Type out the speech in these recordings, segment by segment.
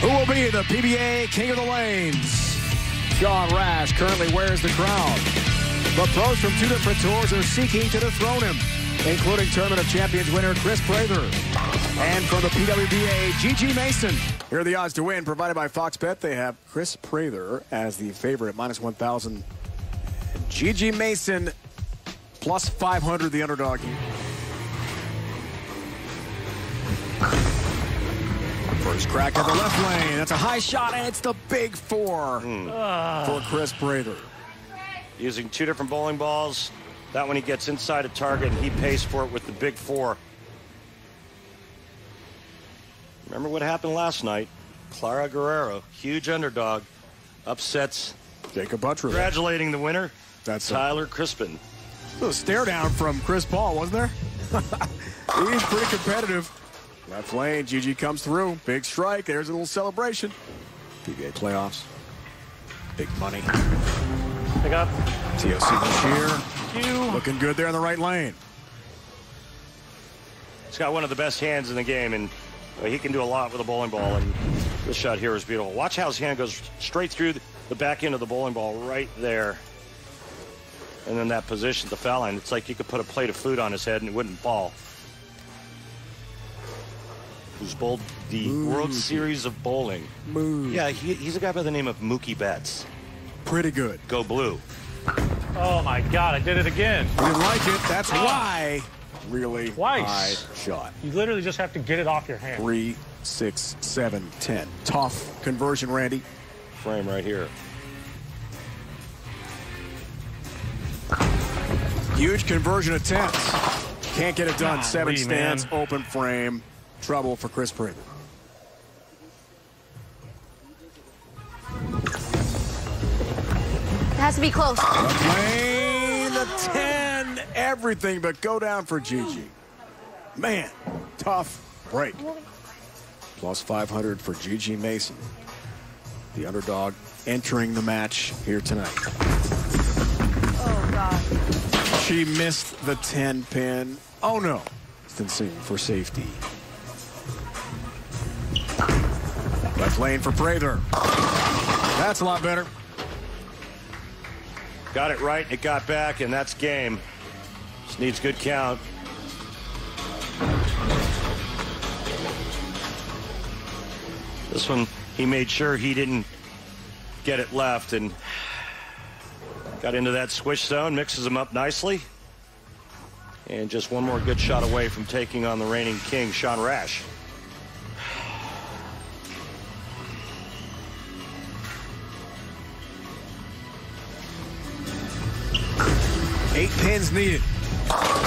Who will be the PBA King of the Lanes? Sean Rash currently wears the crown, but pros from two different tours are seeking to dethrone him, including Tournament of Champions winner Chris Prather. And from the PWBA, Gigi Mason. Here are the odds to win provided by Fox Bet. They have Chris Prather as the favorite, -1,000. Gigi Mason, +500, the underdog. First crack at the left lane. That's a high shot, and it's the big four for Chris Prather. Using two different bowling balls. That one he gets inside a target, and he pays for it with the big four. Remember what happened last night. Clara Guerrero, huge underdog, upsets Jacob Buttrick. Congratulating the winner, that's Tyler Crispin. A little stare down from Chris Paul, wasn't there? He's pretty competitive. Left lane, Gigi comes through. Big strike, there's a little celebration. PBA playoffs, big money. Pick up. TOC Bashir, looking good there in the right lane. He's got one of the best hands in the game, and he can do a lot with a bowling ball, and this shot here is beautiful. Watch how his hand goes straight through the back end of the bowling ball right there. And then that position, the foul line, it's like you could put a plate of food on his head and it wouldn't fall. Who's bowled the World Series of Bowling. Yeah, he's a guy by the name of Mookie Betts. Pretty good. Go Blue. Oh, my God, I did it again. I didn't like it. That's why. Really twice. High shot. You literally just have to get it off your hand. 3, 6, 7, 10. Tough conversion, Randy. Frame right here. Huge conversion attempt. Can't get it done. Seven stands, open frame. Trouble for Chris Pribble. It has to be close. Lane, the 10, everything but go down for Gigi. Man, tough break. +500 for Gigi Mason, the underdog entering the match here tonight. Oh, God. She missed the 10 pin. Oh, no. Distancing for safety. Left lane for Prather. That's a lot better. Got it right, and it got back, and that's game. Just needs good count. This one, he made sure he didn't get it left and got into that swish zone, mixes him up nicely. And just one more good shot away from taking on the reigning king, Sean Rash. Eight pins needed.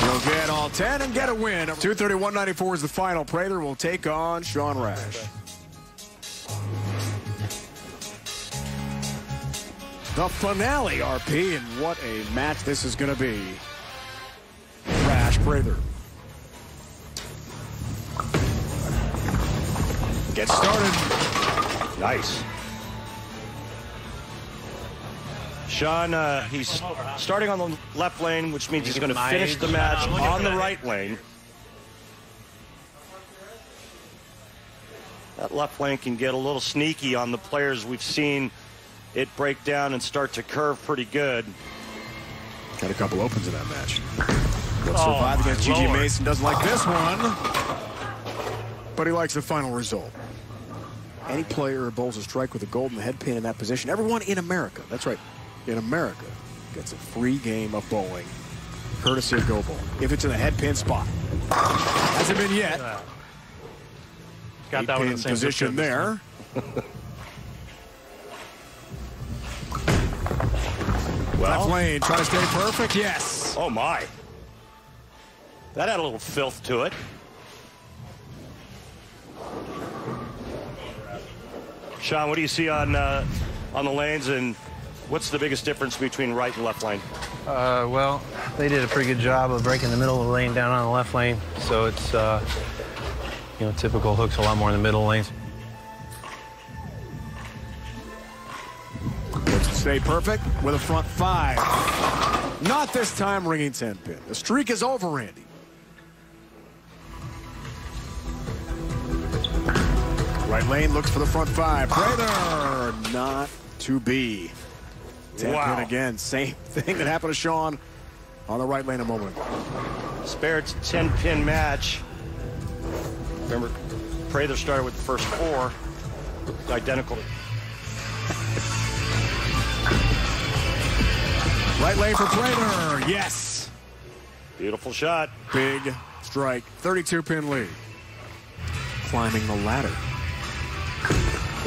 He'll get all 10 and get a win. 231.94 is the final. Prather will take on Sean Rash. The finale, RP, and what a match this is going to be. Rash, Prather. Get started. Nice. Sean, he's starting on the left lane, which means he's going to finish the match on the right lane. That left lane can get a little sneaky on the players. We've seen it break down and start to curve pretty good. Got a couple opens in that match. But survived against Gigi Mason. Doesn't like this one, but he likes the final result. Any player who bowls a strike with a golden head pin in that position, everyone in America, that's right, in America, gets a free game of bowling, courtesy of Go Bowling, if it's in a head pin spot. Hasn't been yet. Got that one in the same position there. Left lane, try to stay perfect, yes. Oh my. That had a little filth to it. Sean, what do you see on the lanes, and what's the biggest difference between right and left lane? Well, they did a pretty good job of breaking the middle of the lane down on the left lane, so it's you know, typical hooks a lot more in the middle lanes. Stay perfect with a front five. Not this time, ringing 10 pin. The streak is over, Randy. Right lane looks for the front five. Prather, not to be. Tapped in again. Same thing that happened to Sean on the right lane a moment ago. Spare's 10-pin match. Remember, Prather started with the first four. Identical. Right lane for Prather. Yes. Beautiful shot. Big strike. 32-pin lead. Climbing the ladder.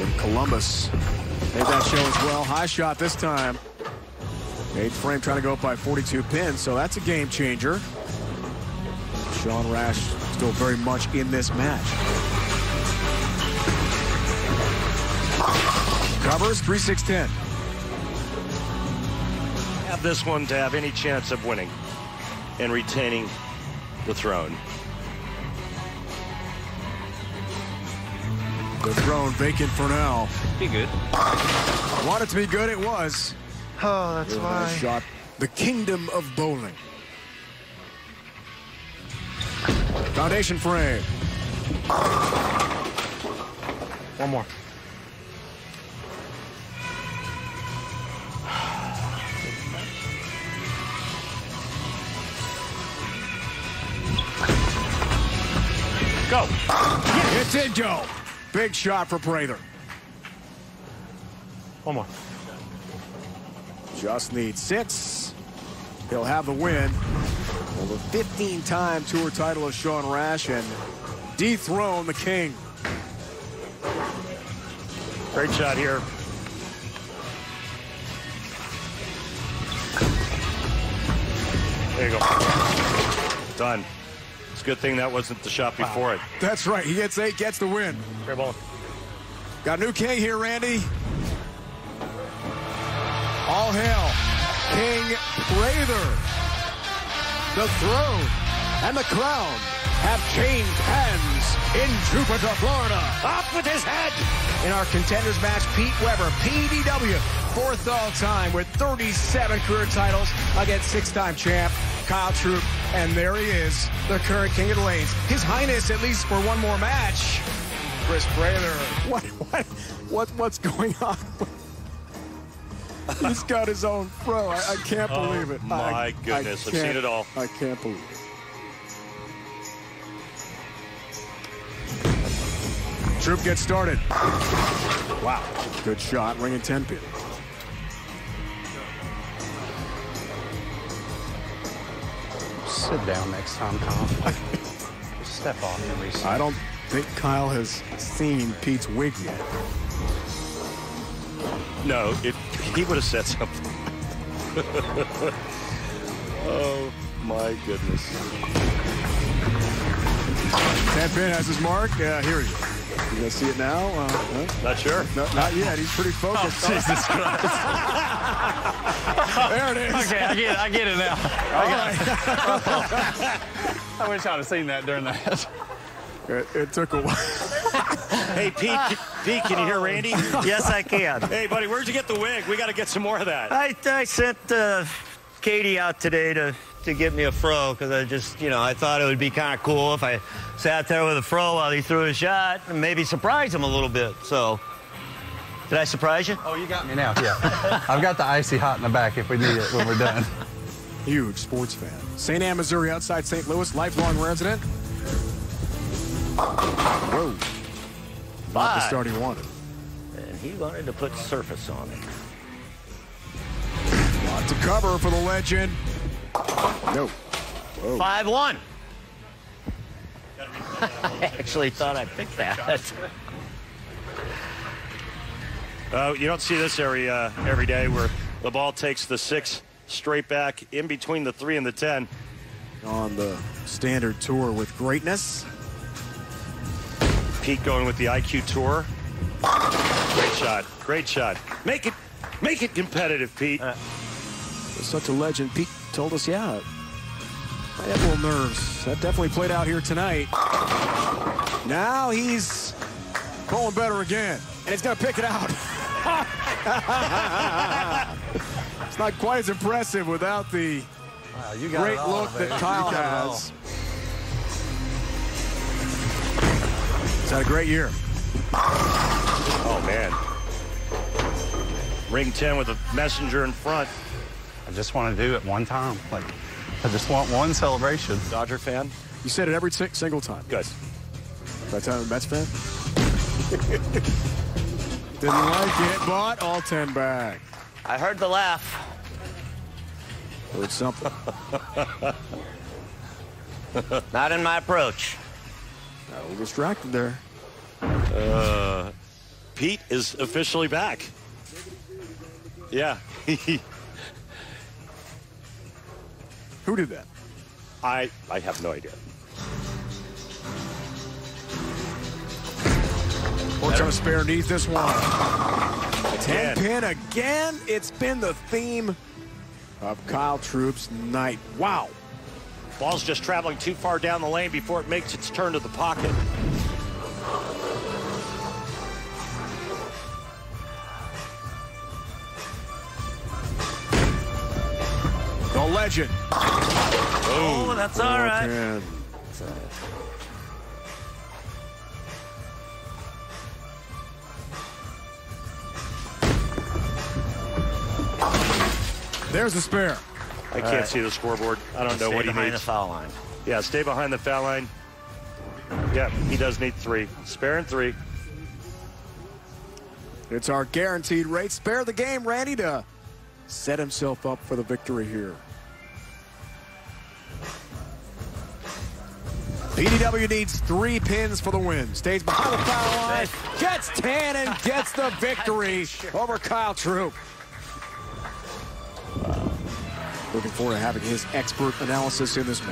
In Columbus. Made that show as well. High shot this time. Eighth frame trying to go up by 42 pins, so that's a game changer. Sean Rash still very much in this match. Covers 3-6-10. Have this one to have any chance of winning and retaining the throne. The throne vacant for now. Be good. I want it to be good. It was. Oh, that's why. Nice shot. The kingdom of bowling. Foundation frame. One more. Go. Yeah. It did go. Big shot for Prather. One more. Just needs six. He'll have the win. Well, the 15-time tour title of Sean Rash and dethrone the king. Great shot here. There you go. Done. It's a good thing that wasn't the shot before it. That's right. He gets eight, gets the win. Fair ball. Got a new king here, Randy. All hail King Prather. The throne and the crown have changed hands in Jupiter, Florida. Up with his head. In our contenders match, Pete Weber, PWBA, fourth all-time with 37 career titles against six-time champ Kyle Troup. And there he is, the current King of the Lanes. His Highness, at least for one more match, Chris Prather. What's going on? He's got his own throw. I can't believe it. My goodness, I've seen it all. I can't believe it. Troup gets started. Wow, good shot, ringing 10-pin. Sit down next time, Kyle. Step off and reset. I don't think Kyle has seen Pete's wig yet. No, he would have said something. Oh, my goodness. Tampin has his mark. Here he is. You gonna see it now? Not sure. No, not yet. He's pretty focused. Oh, Jesus Christ. There it is. Okay, I get it now. I wish I'd have seen that during that. It took a while. Hey, Pete, can you hear Randy? Yes, I can. Hey, buddy, where'd you get the wig? We got to get some more of that. I sent Katie out today to get me a fro because I just, you know, I thought it would be kind of cool if I sat there with a fro while he threw a shot and maybe surprise him a little bit. So, did I surprise you? Oh, you got me now. Yeah. I've got the icy hot in the back if we need it when we're done. Huge sports fan. St. Ann, Missouri, outside St. Louis, lifelong resident. Whoa. Not the start he wanted. And he wanted to put surface on it. A lot to cover for the legend. No. 5-1. I actually thought I picked that. You don't see this every day where the ball takes the six straight back in between the 3 and the 10. On the standard tour with greatness. Pete going with the IQ Tour. Great shot. Great shot. Make it competitive, Pete. Such a legend. Pete told us, yeah, I had a little nerves. That definitely played out here tonight. Now he's going better again. And he's going to pick it out. It's not quite as impressive without the great look that Kyle has. He's had a great year. Oh, man. Ring 10 with a messenger in front. I just want to do it one time. Like, I just want one celebration. Dodger fan? You said it every single time. Good. By the time I'm a Mets fan? Didn't like it, but all 10 back. I heard the laugh. Heard something. Not in my approach. A little distracted there. Pete is officially back. Yeah. Who did that? I have no idea. Works on a spare, needs this one. 10 pin again. It's been the theme of Kyle Troup's night. Wow. Ball's just traveling too far down the lane before it makes its turn to the pocket. The legend. Oh, that's all right. There's the spare. I can't see the scoreboard. I don't know what he needs. Stay behind the foul line. Yeah, stay behind the foul line. Yeah, he does need three. Spare and three. It's our guaranteed rate. Spare the game, Randy, to set himself up for the victory here. PDW needs 3 pins for the win. Stays behind the foul line, gets 10, and gets the victory over Kyle Troup. Looking forward to having his expert analysis in this match.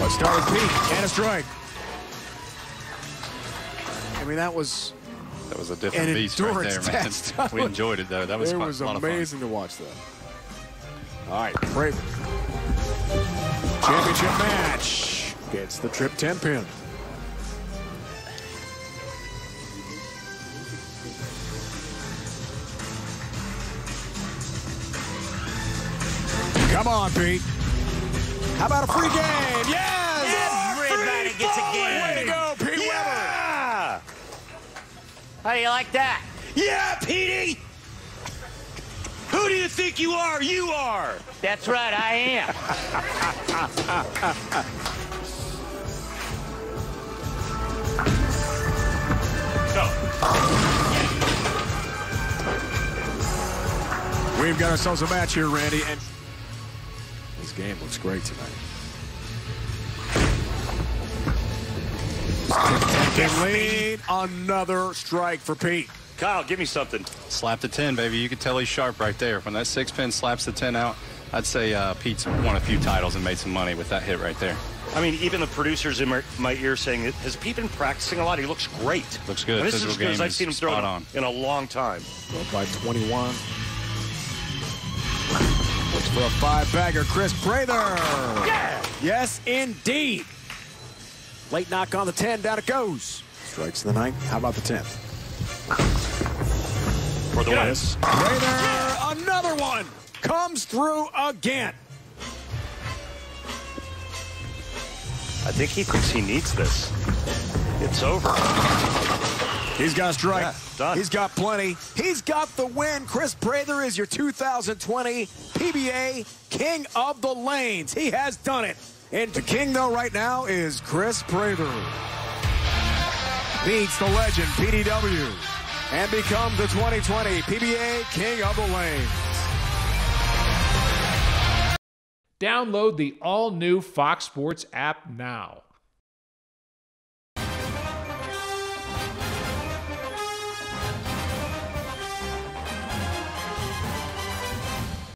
Let's start with Pete and a strike. I mean, that was a different beast right there, man. We enjoyed it though. That was quite a lot of fun. It was amazing to watch that. All right, Braver. Championship match. Gets the trip 10 pin. Come on, Pete. How about a free game? Yes! Everybody gets a game. Way to go, Pete Weber. How do you like that? Yeah, Petey! Who do you think you are? You are! That's right, I am. Go. We've got ourselves a match here, Randy, and this game looks great tonight. Yes, lead. Another strike for Pete. Kyle, give me something. Slap the 10, baby. You can tell he's sharp right there. When that 6-pin slaps the 10 out, I'd say Pete's won a few titles and made some money with that hit right there. I mean, even the producers in my ear saying, has Pete been practicing a lot? He looks great. Looks good. And this is because I've seen him throw on in a long time. Go by 21. Looks for a 5-bagger, Chris Prather. Yeah! Yes, indeed. Late knock on the 10, down it goes. Strikes the 9th. How about the 10th? For the yes. Prather, yeah. Another one. Comes through again. I think he thinks he needs this. It's over. He's got a strike. Yeah, done. He's got plenty. He's got the win. Chris Prather is your 2020 PBA King of the Lanes. He has done it. And the king, though, right now is Chris Prather. Beats the legend, PDW, and becomes the 2020 PBA King of the Lanes. Download the all-new Fox Sports app now.